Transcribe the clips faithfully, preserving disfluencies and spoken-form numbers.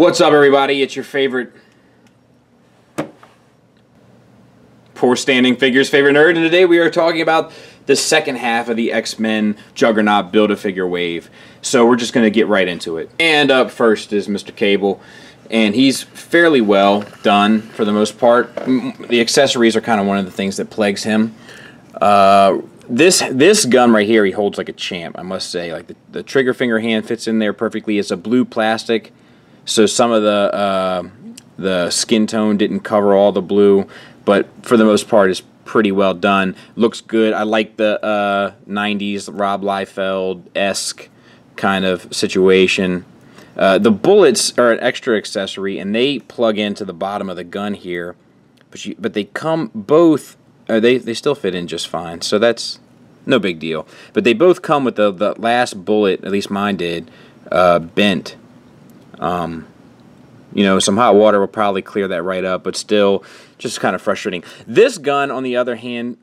What's up, everybody? It's your favorite poor standing figures, favorite nerd, and today we are talking about the second half of the X-Men Juggernaut Build-A-Figure wave. So we're just going to get right into it. And up first is Mister Cable, and he's fairly well done for the most part. The accessories are kind of one of the things that plagues him. Uh, This this gun right here he holds like a champ, I must say. Like the, the trigger finger hand fits in there perfectly. It's a blue plastic, so some of the uh, the skin tone didn't cover all the blue, but for the most part it's pretty well done. Looks good. I like the uh, nineties Rob Liefeld-esque kind of situation. Uh, the bullets are an extra accessory, and they plug into the bottom of the gun here, but you, but they come both. Uh, they, they still fit in just fine, so that's no big deal. But they both come with the, the last bullet, at least mine did, uh, bent. Um, you know, some hot water will probably clear that right up, but still, just kind of frustrating. This gun, on the other hand,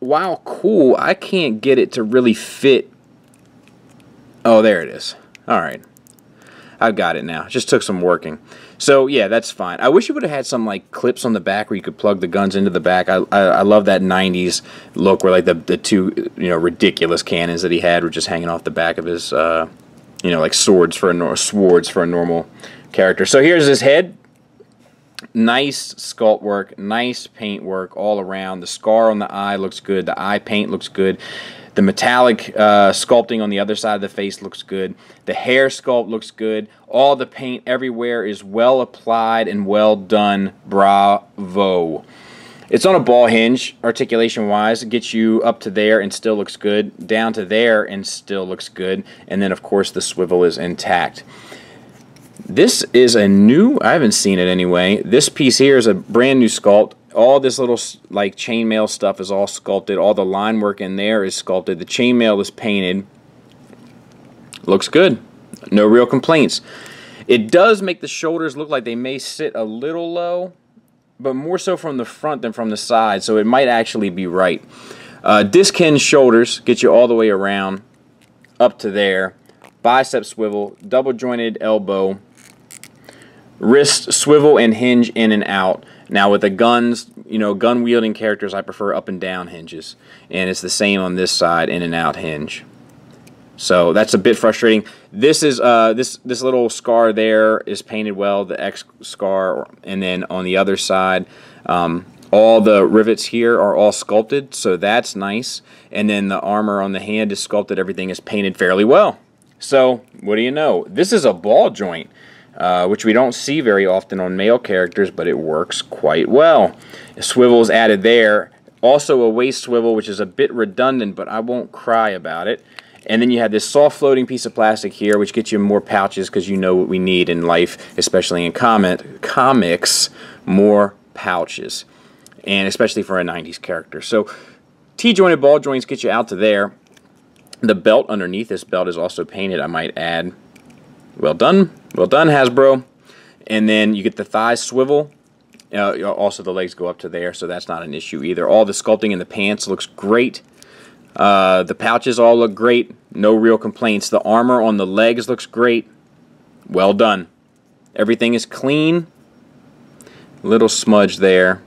while cool, I can't get it to really fit. Oh, there it is. All right. I've got it now. Just took some working. So, yeah, that's fine. I wish it would have had some, like, clips on the back where you could plug the guns into the back. I, I, I love that nineties look where, like, the, the two, you know, ridiculous cannons that he had were just hanging off the back of his, uh, you know, like, swords for a nor swords for a normal character. So here's his head. Nice sculpt work. Nice paint work all around. The scar on the eye looks good. The eye paint looks good. The metallic uh, sculpting on the other side of the face looks good. The hair sculpt looks good. All the paint everywhere is well applied and well done. Bravo. It's on a ball hinge, articulation-wise. It gets you up to there and still looks good. Down to there and still looks good. And then, of course, the swivel is intact. This is a new, I haven't seen it anyway. This piece here is a brand new sculpt. All this little like chainmail stuff is all sculpted. All the line work in there is sculpted. The chainmail is painted. Looks good. No real complaints. It does make the shoulders look like they may sit a little low, but more so from the front than from the side, so it might actually be right. Uh, disc hinge shoulders get you all the way around, up to there. Bicep swivel, double jointed elbow, wrist swivel and hinge in and out. Now with the guns, you know, gun-wielding characters, I prefer up and down hinges. And it's the same on this side, in and out hinge. So that's a bit frustrating. This is uh, this this little scar there is painted well, the X scar, and then on the other side, um, all the rivets here are all sculpted, so that's nice. And then the armor on the hand is sculpted. Everything is painted fairly well. So what do you know? This is a ball joint. Uh, which we don't see very often on male characters, but it works quite well. A swivel's added there. Also a waist swivel, which is a bit redundant, but I won't cry about it. And then you have this soft floating piece of plastic here, which gets you more pouches, because you know what we need in life, especially in comic comics, more pouches. And especially for a nineties character. So T-jointed ball joints get you out to there. The belt underneath this belt is also painted, I might add. Well done. Well done, Hasbro. And then you get the thigh swivel. Uh, also, the legs go up to there, so that's not an issue either. All the sculpting in the pants looks great. Uh, the pouches all look great. No real complaints. The armor on the legs looks great. Well done. Everything is clean. Little smudge there,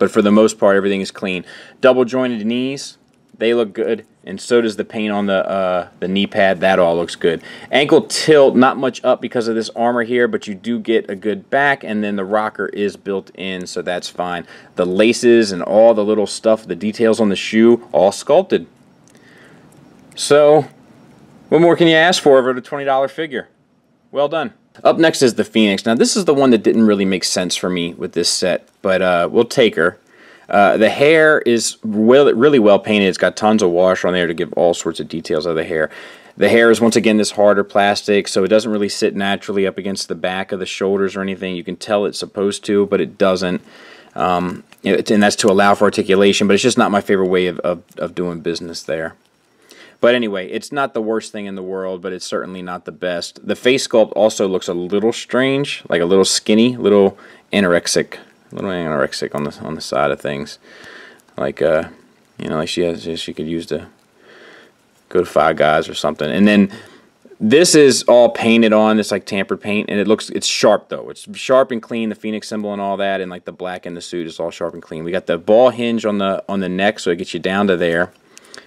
but for the most part, everything is clean. Double jointed knees. They look good, and so does the paint on the uh, the knee pad. That all looks good. Ankle tilt, not much up because of this armor here, but you do get a good back, and then the rocker is built in, so that's fine. The laces and all the little stuff, the details on the shoe, all sculpted. So, what more can you ask for over a twenty dollar figure? Well done. Up next is the Phoenix. Now, this is the one that didn't really make sense for me with this set, but uh, we'll take her. Uh, the hair is well, really well painted. It's got tons of wash on there to give all sorts of details of the hair. The hair is, once again, this harder plastic, so it doesn't really sit naturally up against the back of the shoulders or anything. You can tell it's supposed to, but it doesn't. Um, it, and that's to allow for articulation, but it's just not my favorite way of, of, of doing business there. But anyway, it's not the worst thing in the world, but it's certainly not the best. The face sculpt also looks a little strange, like a little skinny, little anorexic. A little anorexic on the on the side of things, like uh, you know, like she has she could use to go to Five Guys or something. And then This is all painted on, this like tampered paint, and it looks, it's sharp though. It's sharp and clean, the Phoenix symbol and all that, and like the black in the suit is all sharp and clean. We got the ball hinge on the on the neck, so it gets you down to there,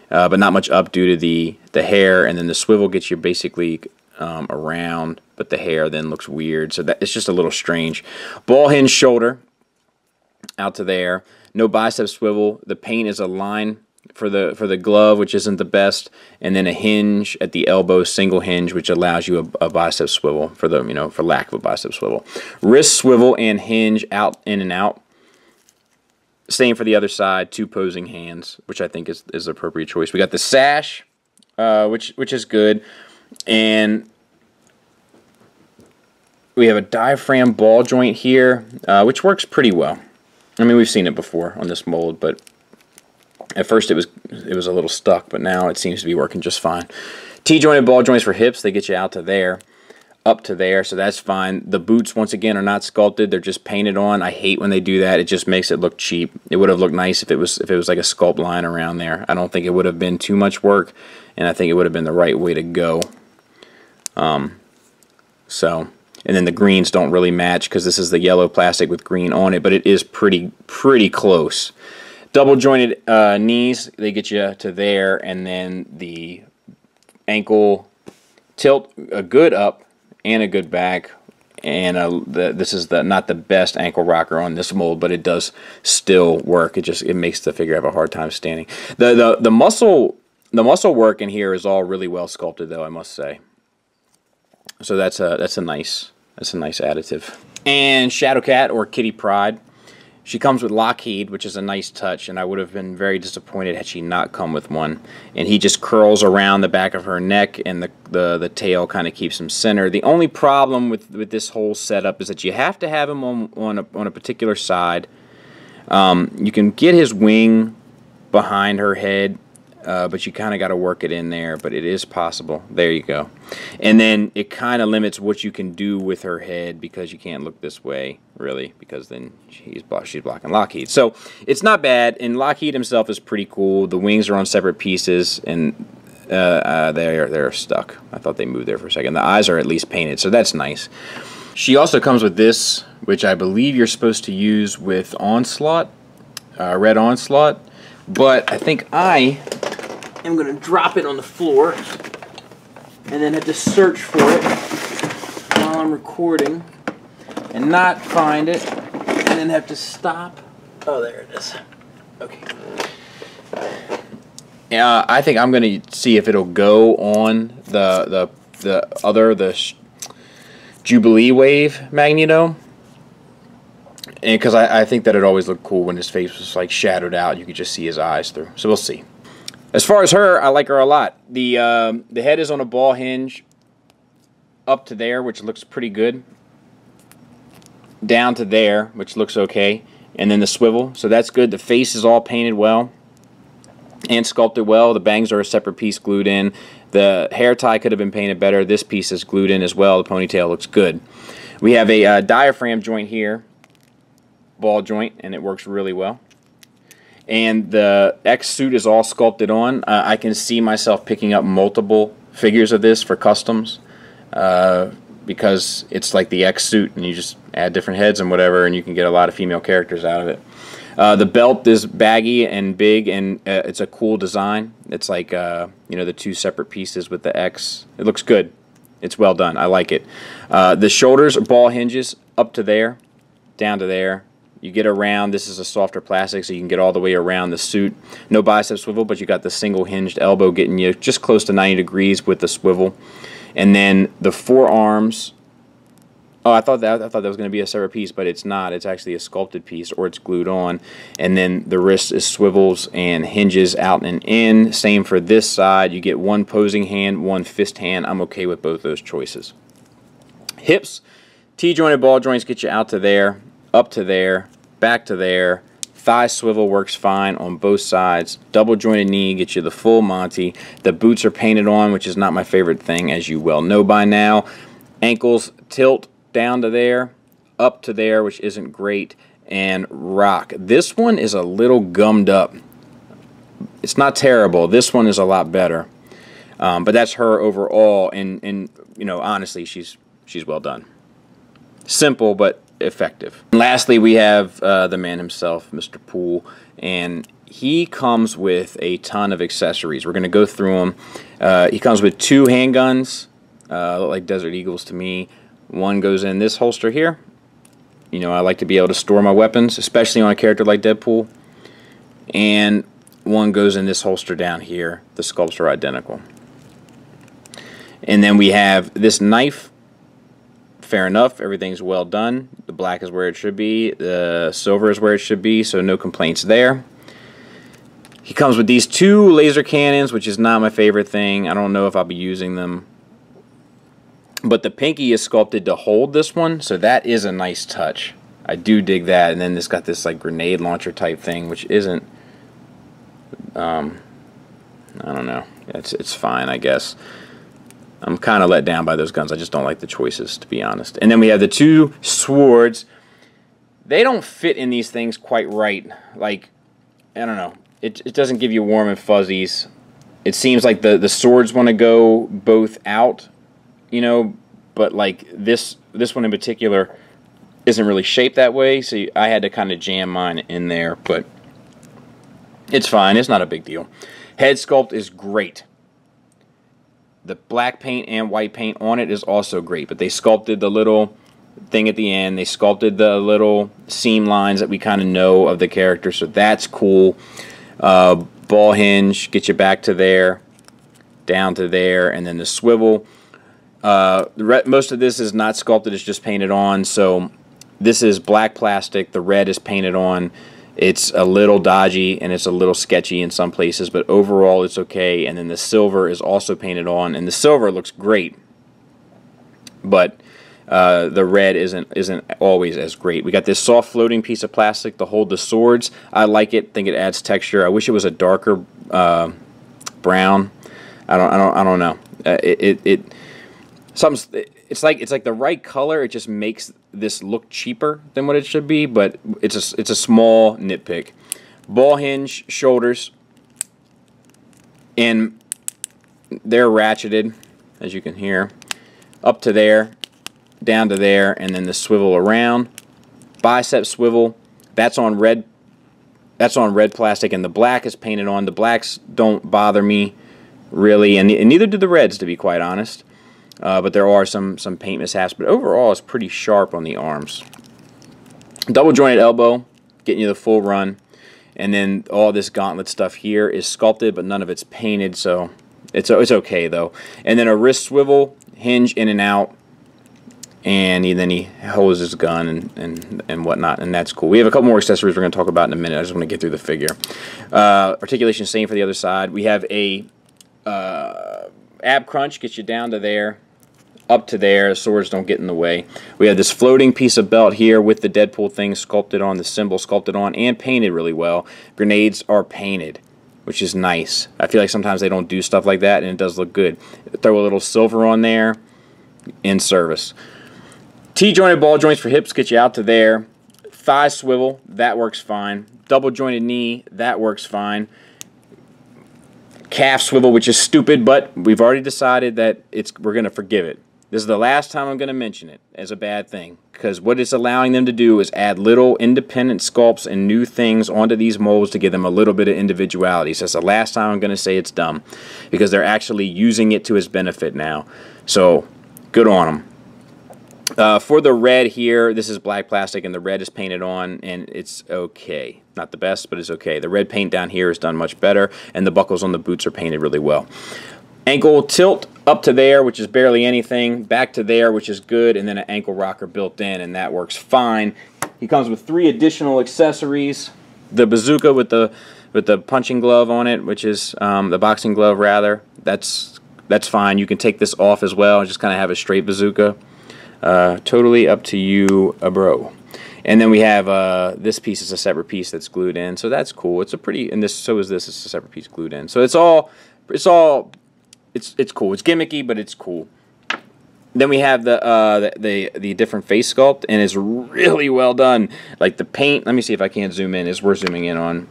uh, but not much up due to the, the hair, and then the swivel gets you basically um, around, but the hair then looks weird, so that it's just a little strange. Ball hinge shoulder, out to there. No bicep swivel. The paint is a line for the for the glove, which isn't the best, and then a hinge at the elbow, single hinge, which allows you a, a bicep swivel for the, you know, for lack of a bicep swivel. Wrist swivel and hinge out, in and out. Same for the other side, two posing hands, which I think is is the appropriate choice. We got the sash, uh, which which is good, and we have a diaphragm ball joint here, uh, which works pretty well. I mean, we've seen it before on this mold, but at first it was it was a little stuck, but now it seems to be working just fine. T-jointed ball joints for hips, they get you out to there, up to there, so that's fine. The boots, once again, are not sculpted, they're just painted on. I hate when they do that, it just makes it look cheap. It would have looked nice if it was if it was like a sculpt line around there. I don't think it would have been too much work, and I think it would have been the right way to go. Um, so... And then the greens don't really match because this is the yellow plastic with green on it, but it is pretty, pretty close. Double jointed uh, knees, they get you to there, and then the ankle tilt, a good up and a good back, and a, the, this is the not the best ankle rocker on this mold, but it does still work. It just it makes the figure have a hard time standing. The the the muscle the muscle work in here is all really well sculpted, though, I must say. So that's a that's a nice that's a nice additive. And Shadowcat, or Kitty Pryde, she comes with Lockheed, which is a nice touch, and I would have been very disappointed had she not come with one. And he just curls around the back of her neck, and the the, the tail kind of keeps him centered. The only problem with with this whole setup is that you have to have him on on a, on a particular side. Um, you can get his wing behind her head. Uh, but you kind of got to work it in there, but it is possible. There you go. And then it kind of limits what you can do with her head, because you can't look this way, really, because then she's, block she's blocking Lockheed. So it's not bad, and Lockheed himself is pretty cool. The wings are on separate pieces, and uh, uh, they're, they're stuck. I thought they moved there for a second. The eyes are at least painted, so that's nice. She also comes with this, which I believe you're supposed to use with Onslaught, uh, Red Onslaught, but I think I... I'm going to drop it on the floor and then have to search for it while I'm recording and not find it and then have to stop. Oh, there it is. Okay. Uh, I think I'm going to see if it'll go on the the, the other, the Sh Jubilee Wave Magneto. And because I, I think that it always looked cool when his face was like shadowed out. You could just see his eyes through. So we'll see. As far as her, I like her a lot. The um, the head is on a ball hinge up to there, which looks pretty good. Down to there, which looks okay. And then the swivel, so that's good. The face is all painted well and sculpted well. The bangs are a separate piece glued in. The hair tie could have been painted better. This piece is glued in as well. The ponytail looks good. We have a uh, diaphragm joint here, ball joint, and it works really well. And the X suit is all sculpted on. Uh, I can see myself picking up multiple figures of this for customs uh, because it's like the X suit, and you just add different heads and whatever, and you can get a lot of female characters out of it. Uh, the belt is baggy and big, and uh, it's a cool design. It's like uh, you know, the two separate pieces with the X. It looks good. It's well done. I like it. Uh, the shoulders are ball hinges up to there, down to there. You get around, this is a softer plastic, so you can get all the way around the suit. No bicep swivel, but you got the single hinged elbow getting you just close to ninety degrees with the swivel. And then the forearms, oh, I thought that I thought that was going to be a separate piece, but it's not. It's actually a sculpted piece, or it's glued on. And then the wrist is swivels and hinges out and in. Same for this side. You get one posing hand, one fist hand. I'm okay with both those choices. Hips, T-jointed ball joints get you out to there, up to there, back to there. Thigh swivel works fine on both sides. Double jointed knee gets you the full Monty. The boots are painted on, which is not my favorite thing, as you well know by now. Ankles tilt down to there, up to there, which isn't great, and rock. This one is a little gummed up. It's not terrible. This one is a lot better. Um, but that's her overall, and, and you know, honestly, she's she's well done. Simple, but effective. And lastly, we have uh, the man himself, Mister Poole, and he comes with a ton of accessories. We're going to go through them. Uh, he comes with two handguns, uh, look like Desert Eagles to me. One goes in this holster here. You know, I like to be able to store my weapons, especially on a character like Deadpool. And one goes in this holster down here. The sculpts are identical. And then we have this knife. Fair enough, everything's well done. The black is where it should be. The silver is where it should be, so no complaints there. He comes with these two laser cannons, which is not my favorite thing. I don't know if I'll be using them. But the pinky is sculpted to hold this one, so that is a nice touch. I do dig that. And then it's got this like grenade launcher type thing, which isn't... Um, I don't know. It's, it's fine, I guess. I'm kind of let down by those guns. I just don't like the choices, to be honest. And then we have the two swords. They don't fit in these things quite right. Like, I don't know. It, it doesn't give you warm and fuzzies. It seems like the, the swords want to go both out, you know, but like this this one in particular isn't really shaped that way, so I had to kind of jam mine in there, but it's fine. It's not a big deal. Head sculpt is great. The black paint and white paint on it is also great, but they sculpted the little thing at the end. They sculpted the little seam lines that we kind of know of the character, so that's cool. Uh, ball hinge, get you back to there, down to there, and then the swivel. Uh, most of this is not sculpted, it's just painted on, so this is black plastic, the red is painted on. It's a little dodgy and it's a little sketchy in some places, but overall it's okay. And then the silver is also painted on, and the silver looks great, but uh, the red isn't isn't always as great. We got this soft floating piece of plastic to hold the swords. I like it, think it adds texture. I wish it was a darker uh, brown. I don't I don't I don't know. Uh, it it, it Something, it's like it's like the right color. It just makes this look cheaper than what it should be, but it's a it's a small nitpick. Ball hinge shoulders, and they're ratcheted, as you can hear, up to there, down to there, and then the swivel around. Bicep swivel, that's on red. That's on red plastic, and the black is painted on. The blacks don't bother me really, and, and neither do the reds, to be quite honest. Uh, but there are some, some paint mishaps. But overall, it's pretty sharp on the arms. Double jointed elbow, getting you the full run. And then all this gauntlet stuff here is sculpted, but none of it's painted, so it's, it's okay, though. And then a wrist swivel, hinge in and out. And he, then he holds his gun and, and, and whatnot, and that's cool. We have a couple more accessories we're going to talk about in a minute. I just want to get through the figure. Uh, articulation same for the other side. We have a uh, ab crunch, gets you down to there. Up to there, swords don't get in the way. We have this floating piece of belt here with the Deadpool thing sculpted on, the symbol sculpted on, and painted really well. Grenades are painted, which is nice. I feel like sometimes they don't do stuff like that, and it does look good. Throw a little silver on there, in service. T-jointed ball joints for hips get you out to there. Thigh swivel, that works fine. Double jointed knee, that works fine. Calf swivel, which is stupid, but we've already decided that it's we're going to forgive it. This is the last time I'm going to mention it as a bad thing, because what it's allowing them to do is add little independent sculpts and new things onto these molds to give them a little bit of individuality. So that's the last time I'm going to say it's dumb, because they're actually using it to its benefit now. So good on them. Uh, for the red here, this is black plastic, and the red is painted on, and it's okay. Not the best, but it's okay. The red paint down here is done much better, and the buckles on the boots are painted really well. Ankle tilt up to there, which is barely anything, back to there, which is good, and then an ankle rocker built in, and that works fine. He comes with three additional accessories. The bazooka with the with the punching glove on it, which is um, the boxing glove rather. That's that's fine. You can take this off as well and just kind of have a straight bazooka. Uh, totally up to you, uh, bro. And then we have uh, this piece is a separate piece that's glued in, so that's cool. It's a pretty, and this so is this. It's a separate piece glued in, so it's all it's all. It's it's cool. It's gimmicky, but it's cool. Then we have the uh, the, the the different face sculpt, and it's really well done. Like the paint. Let me see if I can't zoom in. As we're zooming in on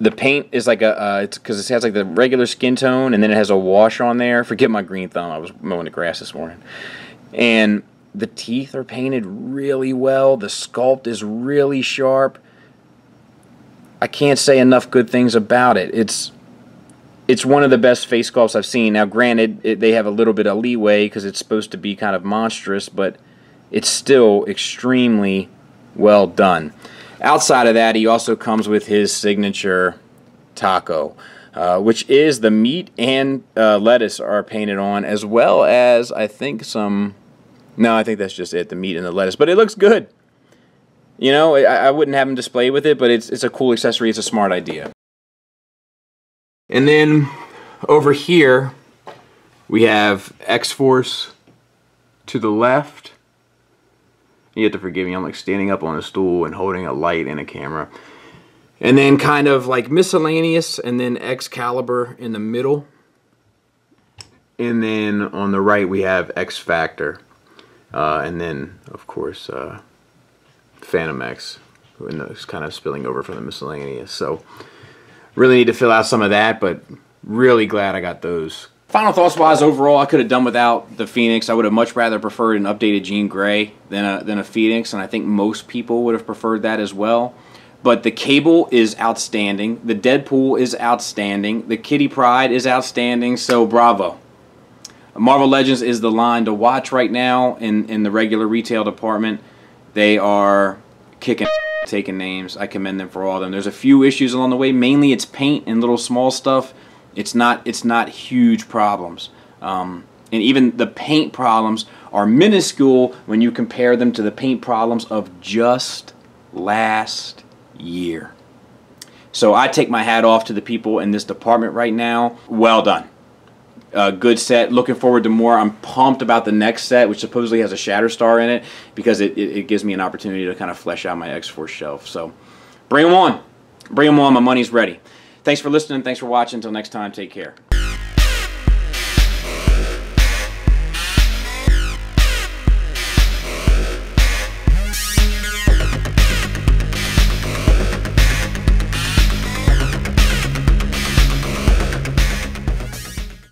The paint is like a, uh, it's because it has like the regular skin tone, and then it has a wash on there. Forget my green thumb. I was mowing the grass this morning. And the teeth are painted really well. The sculpt is really sharp. I can't say enough good things about it. It's it's one of the best face sculpts I've seen. Now, granted, it, they have a little bit of leeway because it's supposed to be kind of monstrous, but it's still extremely well done. Outside of that, he also comes with his signature taco, uh, which is the meat and uh, lettuce are painted on, as well as, I think, some... No, I think that's just it, the meat and the lettuce. But it looks good. You know, I, I wouldn't have him display with it, but it's, it's a cool accessory. It's a smart idea. And then over here, we have X-Force to the left. You have to forgive me, I'm like standing up on a stool and holding a light and a camera. And then kind of like miscellaneous, and then Excalibur in the middle. And then on the right, we have X-Factor. Uh, and then, of course, uh, Phantom X, and it's kind of spilling over from the miscellaneous. So, really need to fill out some of that, but really glad I got those. Final thoughts-wise, overall, I could have done without the Phoenix. I would have much rather preferred an updated Jean Grey than a, than a Phoenix, and I think most people would have preferred that as well. But the Cable is outstanding. The Deadpool is outstanding. The Kitty Pryde is outstanding, so bravo. Marvel Legends is the line to watch right now in, in the regular retail department. They are kicking, taking names. I commend them for all of them. There's a few issues along the way. Mainly it's paint and little small stuff. It's not, it's not huge problems. Um, and even the paint problems are minuscule when you compare them to the paint problems of just last year. So I take my hat off to the people in this department right now. Well done. Uh, good set. Looking forward to more. I'm pumped about the next set, which supposedly has a Shatterstar in it, because it, it, it gives me an opportunity to kind of flesh out my X-Force shelf. So bring them on. Bring them on. My money's ready. Thanks for listening. Thanks for watching. Until next time, take care.